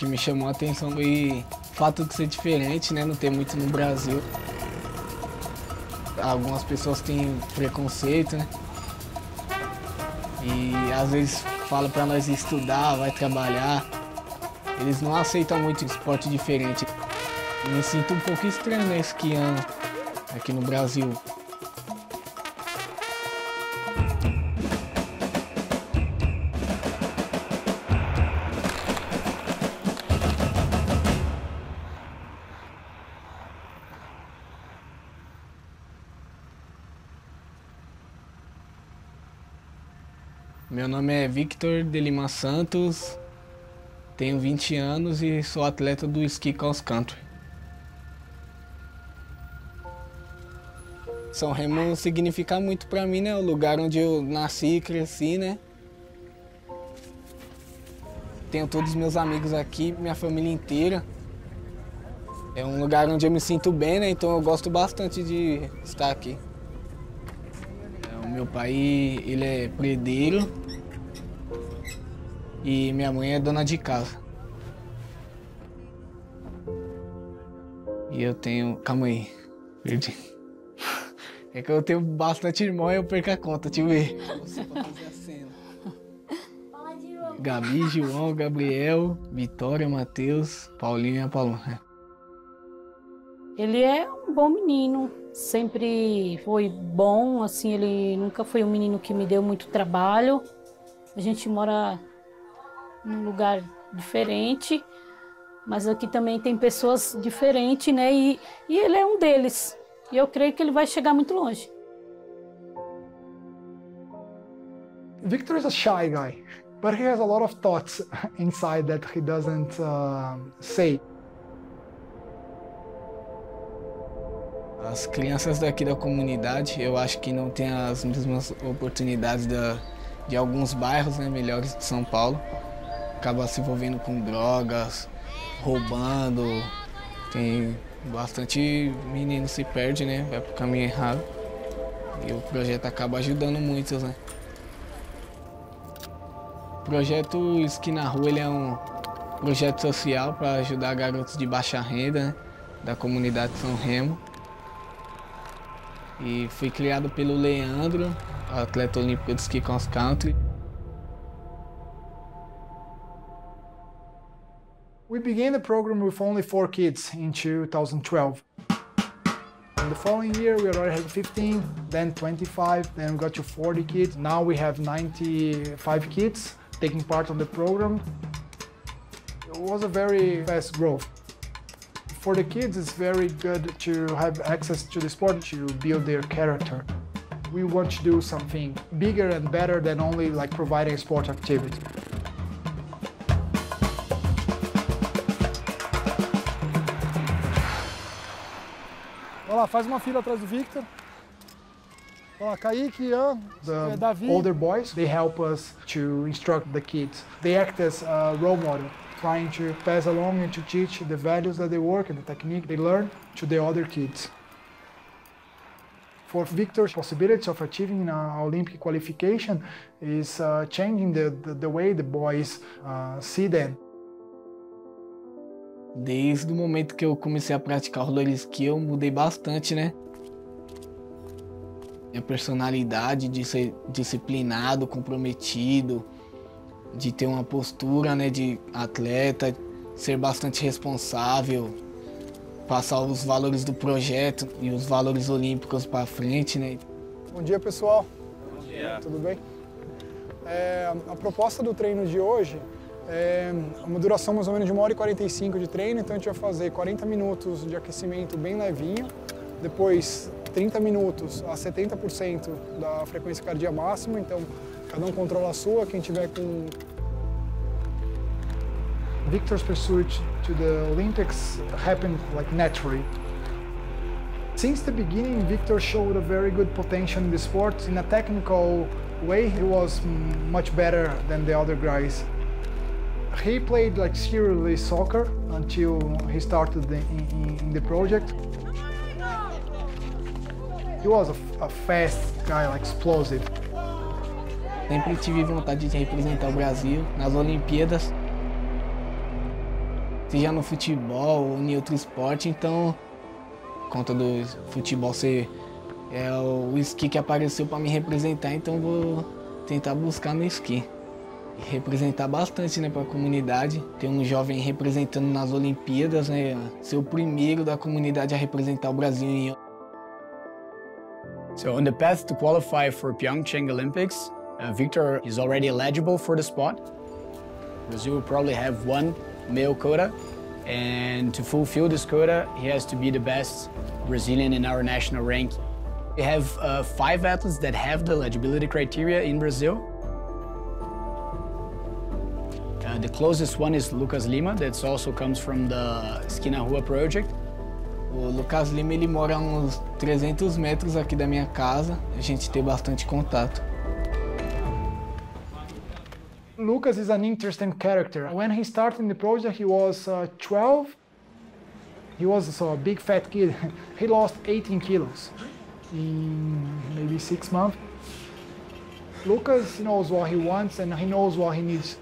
que me chamou a atenção foi o fato de ser diferente, né? Não ter muito no Brasil. Algumas pessoas têm preconceito, né? E às vezes falam para nós estudar, vai trabalhar. Eles não aceitam muito esporte diferente. Me sinto um pouco estranho, né, esquiando aqui no Brasil. Meu nome é Victor de Lima Santos, tenho 20 anos e sou atleta do Ski Cross Country. São Remo significa muito pra mim, né? O lugar onde eu nasci e cresci, né? Tenho todos os meus amigos aqui, minha família inteira. É um lugar onde eu me sinto bem, né? Então eu gosto bastante de estar aqui. Meu pai, ele é predeiro e minha mãe é dona de casa. E eu tenho... Calma aí, perdi. É que eu tenho bastante irmão e eu perco a conta, deixa eu ver. Você pode fazer a cena. Gabi, João, Gabriel, Vitória, Matheus, Paulinho e a Paloma. Ele é um bom menino. Sempre foi bom, assim, ele nunca foi um menino que me deu muito trabalho. A gente mora num lugar diferente, mas aqui também tem pessoas diferentes, né? E ele é um deles. E eu creio que ele vai chegar muito longe. Victor is a shy guy, but he has a lot of thoughts inside that he doesn't say. As crianças daqui da comunidade, eu acho que não têm as mesmas oportunidades de alguns bairros, né, melhores de São Paulo. Acaba se envolvendo com drogas, roubando. Tem bastante menino se perde, né, vai pro caminho errado. E o projeto acaba ajudando muitos, né. O projeto Esqui na Rua, ele é um projeto social para ajudar garotos de baixa renda, né, da comunidade de São Remo. E fui criado pelo Leandro, atleta olímpico de Ski Cross Country. We began the program with only 4 kids in 2012. In the following year we already had 15, then 25, then we got to 40 kids. Now we have 95 kids taking part on the program. It was a very fast growth. For the kids, it's very good to have access to the sport to build their character. We want to do something bigger and better than only like providing a sport activity. Olha lá, faz uma fila atrás do Victor. Olha lá, Kaique, Ian, Davi. The older boys, they help us to instruct the kids. They act as a role model, trying to pass along and to teach the values that they work and the technique they learn to the other kids. For Victor's possibilities of achieving an Olympic qualification is changing the way the boys see them. Desde o momento que eu comecei a praticar roller ski, eu mudei bastante, né? Minha personalidade de ser disciplinado, comprometido, de ter uma postura, né, de atleta, ser bastante responsável, passar os valores do projeto e os valores olímpicos para frente, né. Bom dia, pessoal. Bom dia. Tudo bem? A proposta do treino de hoje é uma duração mais ou menos de 1h45 de treino, então a gente vai fazer 40 minutos de aquecimento bem levinho, depois 30 minutos a 70% da frequência cardíaca máxima, então cada um controla a sua, quem tiver com... Victor's pursuit to the Olympics happened like naturally. Since the beginning, Victor showed a very good potential in the sport. In a technical way, he was much better than the other guys. He played like seriously soccer until he started in the project. He was a fast guy, like explosive. Sempre tive vontade de representar o Brasil nas Olimpíadas. seja no futebol ou em outro esporte, então, por conta do futebol ser o esqui que apareceu para me representar, então vou tentar buscar meu esqui. E representar bastante, né, para a comunidade, ter um jovem representando nas Olimpíadas, né, ser o primeiro da comunidade a representar o Brasil em... So on the path to qualify for PyeongChang Olympics, Victor is already eligible for the spot. Brazil will probably have one male quota, and to fulfill this quota, he has to be the best Brazilian in our national rank. We have 5 athletes that have the eligibility criteria in Brazil. The closest one is Lucas Lima, that also comes from the Esqui na Rua project. O Lucas Lima, ele mora a uns 300 metros aqui da minha casa. A gente tem bastante contato. Lucas is an interesting character. When he started the project, he was 12. He was a big fat kid. He lost 18 kilos in maybe 6 months. Lucas knows what he wants and he knows what he needs.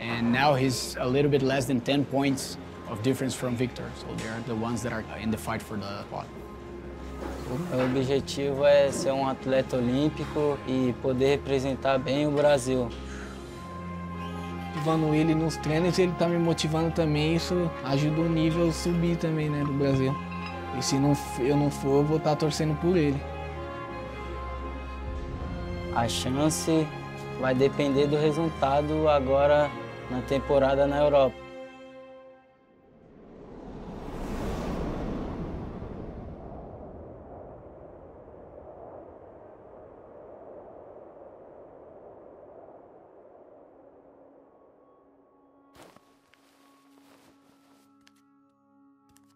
And now he's a little bit less than 10 points of difference from Victor, so they're the ones that are in the fight for the spot. O objetivo é ser um atleta olímpico e poder representar bem o Brasil. Motivando ele nos treinos, ele tá me motivando também, isso ajuda o nível subir também, né, do Brasil. E se eu não for, eu vou estar torcendo por ele. A chance vai depender do resultado agora na temporada na Europa.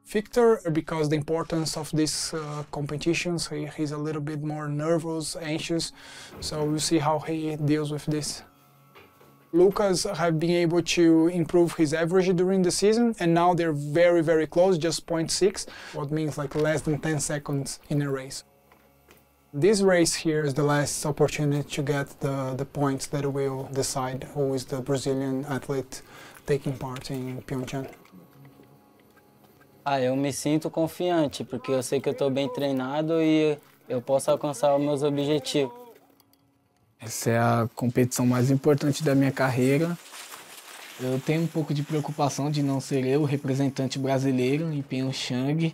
Victor, because the importance of these competitions, he's a little bit more nervous, anxious, so we'll see how he deals with this. Lucas have been able to improve his average during the season, and now they're very, very close, just 0.6, what means like less than 10 seconds in a race. This race here is the last opportunity to get the points that will decide who is the Brazilian athlete taking part in PyeongChang. Eu me sinto confiante, porque eu sei que eu estou bem treinado e eu posso alcançar os meus objetivos. Essa é a competição mais importante da minha carreira. Eu tenho um pouco de preocupação de não ser eu o representante brasileiro em PyeongChang.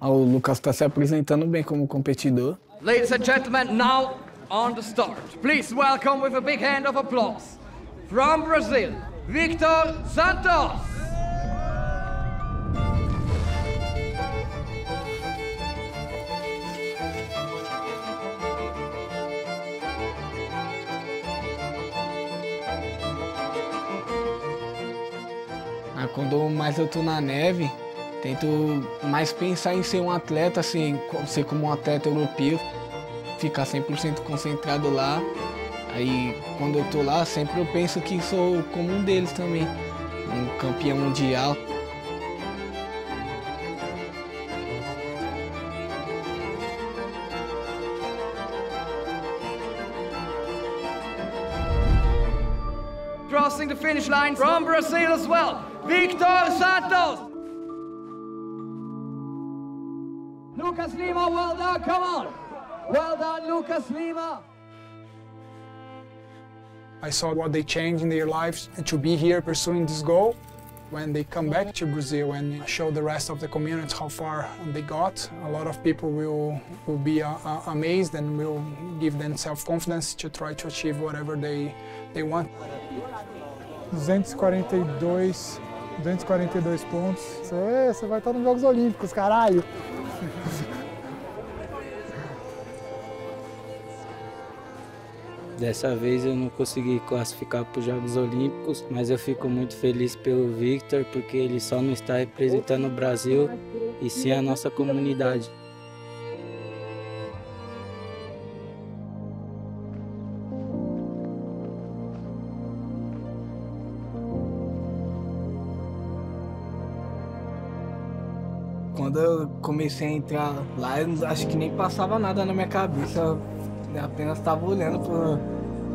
O Lucas está se apresentando bem como competidor. Ladies and gentlemen, now on the start. Please welcome with a big hand of applause from Brazil, Victor Santos. Quando mais eu tô na neve, tento mais pensar em ser um atleta, assim, ser como um atleta europeu, ficar 100% concentrado lá. Aí, quando eu tô lá, sempre eu penso que sou como um deles também, um campeão mundial. Crossing the finish line from Brazil as well. Victor Santos! Lucas Lima, well done, come on! Well done, Lucas Lima! I saw what they changed in their lives to be here pursuing this goal. When they come back to Brazil and show the rest of the community how far they got, a lot of people will be amazed and will give them self-confidence to try to achieve whatever they want. 242 pontos. Você vai estar nos Jogos Olímpicos, caralho! Dessa vez eu não consegui classificar para os Jogos Olímpicos, mas eu fico muito feliz pelo Victor, porque ele só não está representando o Brasil e sim a nossa comunidade. Quando eu comecei a entrar lá, eu acho que nem passava nada na minha cabeça. Eu apenas estava olhando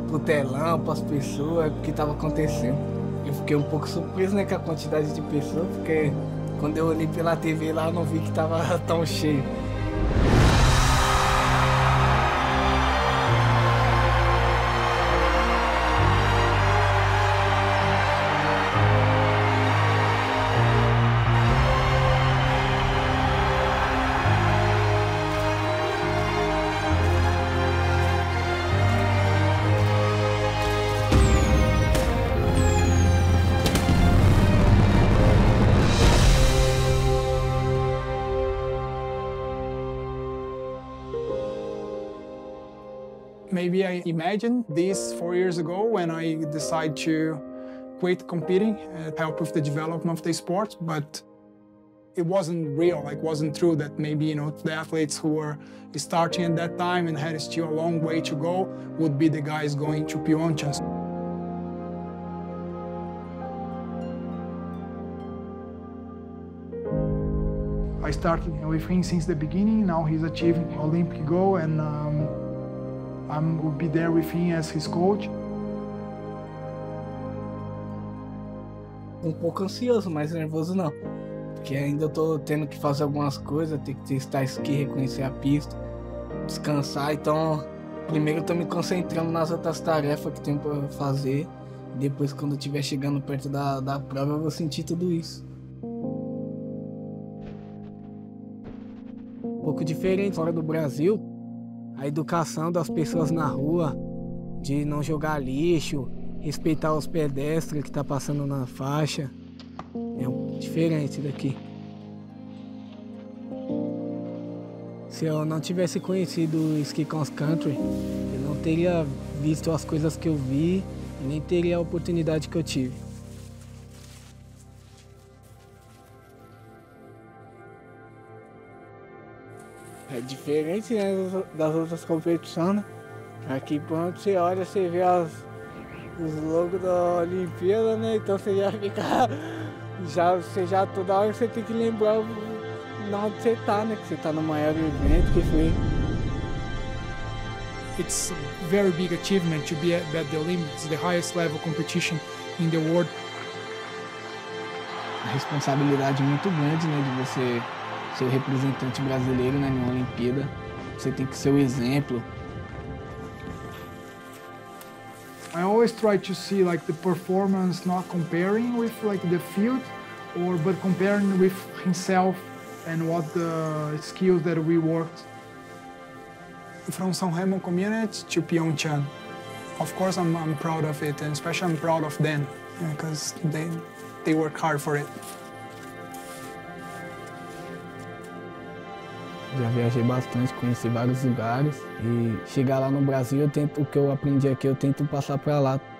pro telão, para as pessoas, o que estava acontecendo. Eu fiquei um pouco surpreso, né, com a quantidade de pessoas, porque quando eu olhei pela TV lá, eu não vi que tava tão cheio. Maybe I imagined this 4 years ago when I decided to quit competing and help with the development of the sport, but it wasn't real, like wasn't true that maybe, you know, the athletes who were starting at that time and had still a long way to go would be the guys going to PyeongChang. I started with him since the beginning. Now he's achieving Olympic goal, and I will be there with him as his coach. Um pouco ansioso, mas nervoso não. Porque ainda eu tô tendo que fazer algumas coisas, ter que testar esqui, reconhecer a pista, descansar. Então, primeiro eu tô me concentrando nas outras tarefas que tenho pra fazer. Depois, quando eu estiver chegando perto da prova, eu vou sentir tudo isso. Um pouco diferente fora do Brasil. A educação das pessoas na rua, de não jogar lixo, respeitar os pedestres que estão passando na faixa, é diferente daqui. Se eu não tivesse conhecido o Ski Cross Country, eu não teria visto as coisas que eu vi e nem teria a oportunidade que eu tive. É diferente, né, das outras competições, né? Aqui, quando você olha, você vê os logos da Olimpíada, né? Então você já fica... Você já toda hora você tem que lembrar de onde você tá, né? Que você tá no maior evento que foi. It's a very big achievement to be at the Olympics, the highest level competition in the world. A responsabilidade é muito grande, né, de você ser representante brasileiro, né, na Olimpíada. Você tem que ser o exemplo. I always try to see like the performance not comparing with like the field or but comparing with himself and what the skills that we worked. From São Remo community to PyeongChang. Of course I'm proud of it, and especially I'm proud of them because they work hard for it. Já viajei bastante, conheci vários lugares e chegar lá no Brasil, o que eu aprendi aqui, eu tento passar para lá.